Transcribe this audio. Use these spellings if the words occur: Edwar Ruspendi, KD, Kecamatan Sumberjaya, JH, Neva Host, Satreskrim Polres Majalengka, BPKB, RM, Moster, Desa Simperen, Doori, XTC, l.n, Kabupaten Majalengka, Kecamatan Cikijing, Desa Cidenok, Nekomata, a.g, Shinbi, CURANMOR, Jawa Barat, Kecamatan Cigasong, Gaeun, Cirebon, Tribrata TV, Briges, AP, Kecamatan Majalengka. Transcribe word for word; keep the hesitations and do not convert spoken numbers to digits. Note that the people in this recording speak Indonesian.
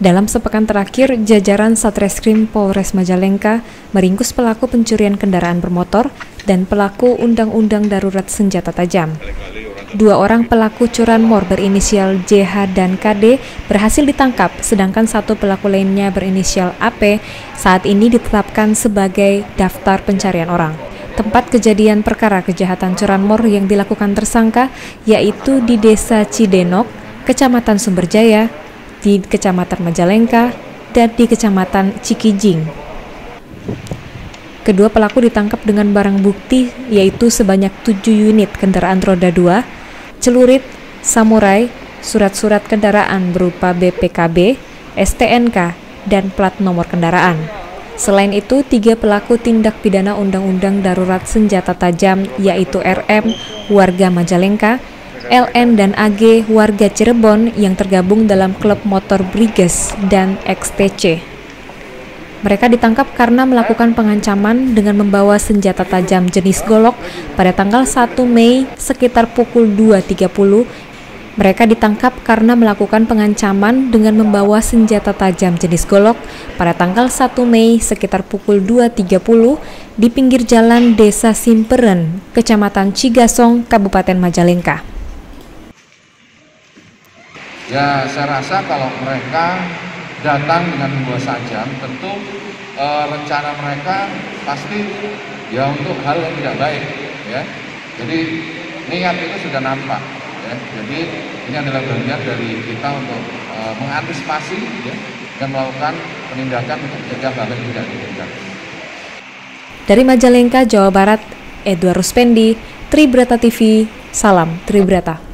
Dalam sepekan terakhir, jajaran Satreskrim Polres Majalengka meringkus pelaku pencurian kendaraan bermotor dan pelaku undang-undang darurat senjata tajam. Dua orang pelaku curanmor berinisial J H dan K D berhasil ditangkap, sedangkan satu pelaku lainnya berinisial A P saat ini ditetapkan sebagai daftar pencarian orang. Tempat kejadian perkara kejahatan curanmor yang dilakukan tersangka yaitu di Desa Cidenok, Kecamatan Sumberjaya, di Kecamatan Majalengka, dan di Kecamatan Cikijing. Kedua pelaku ditangkap dengan barang bukti yaitu sebanyak tujuh unit kendaraan roda dua, celurit, samurai, surat-surat kendaraan berupa B P K B, S T N K, dan plat nomor kendaraan. Selain itu, tiga pelaku tindak pidana undang-undang darurat senjata tajam yaitu R M, warga Majalengka, L N dan A G, warga Cirebon yang tergabung dalam klub motor Briges dan X T C. Mereka ditangkap karena melakukan pengancaman dengan membawa senjata tajam jenis golok pada tanggal satu Mei sekitar pukul dua tiga puluh. Mereka ditangkap karena melakukan pengancaman dengan membawa senjata tajam jenis golok pada tanggal satu Mei sekitar pukul dua tiga puluh di pinggir jalan Desa Simperen, Kecamatan Cigasong, Kabupaten Majalengka. Ya, saya rasa kalau mereka datang dengan membawa sajam, tentu e, rencana mereka pasti ya untuk hal yang tidak baik, ya. Jadi niat itu sudah nampak, ya. Jadi ini adalah bagian dari kita untuk e, mengantisipasi, ya, dan melakukan penindakan untuk mencegah hal yang tidak diinginkan. Dari Majalengka, Jawa Barat, Edwar Ruspendi, Tribrata T V. Salam Tribrata.